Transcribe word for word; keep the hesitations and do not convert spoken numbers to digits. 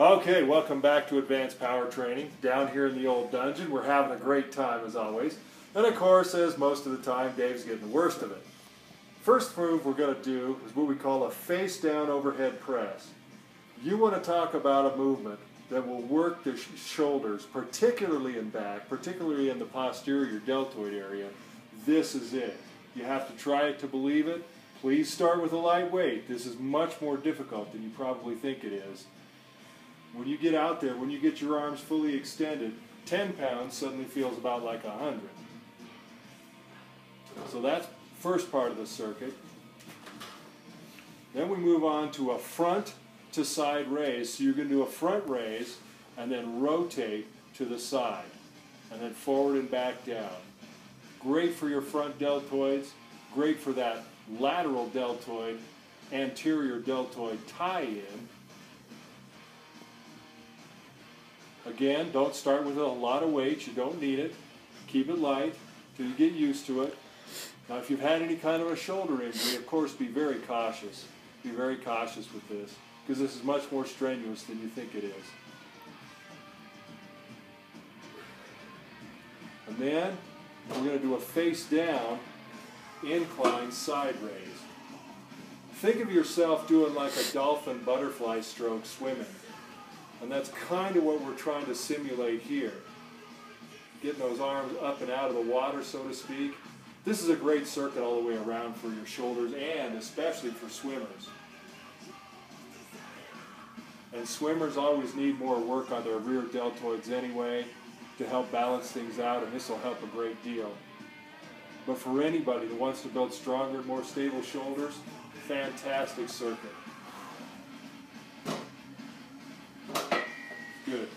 Okay, welcome back to Advanced Power Training. Down here in the old dungeon, we're having a great time as always. And of course, as most of the time, Dave's getting the worst of it. First move we're going to do is what we call a face-down overhead press. You want to talk about a movement that will work the sh shoulders, particularly in back, particularly in the posterior deltoid area. This is it. You have to try it to believe it. Please start with a light weight. This is much more difficult than you probably think it is. When you get out there, when you get your arms fully extended, ten pounds suddenly feels about like a hundred. So that's the first part of the circuit. Then we move on to a front to side raise. So you're going to do a front raise and then rotate to the side. And then forward and back down. Great for your front deltoids. Great for that lateral deltoid, anterior deltoid tie-in. Again, don't start with a lot of weight. You don't need it. Keep it light till you get used to it. Now, if you've had any kind of a shoulder injury, of course, be very cautious. Be very cautious with this, because this is much more strenuous than you think it is. And then we're going to do a face-down incline side raise. Think of yourself doing like a dolphin butterfly stroke swimming. And that's kind of what we're trying to simulate here. Getting those arms up and out of the water, so to speak. This is a great circuit all the way around for your shoulders and especially for swimmers. And swimmers always need more work on their rear deltoids anyway to help balance things out, and this will help a great deal. But for anybody that wants to build stronger, more stable shoulders, fantastic circuit. Good.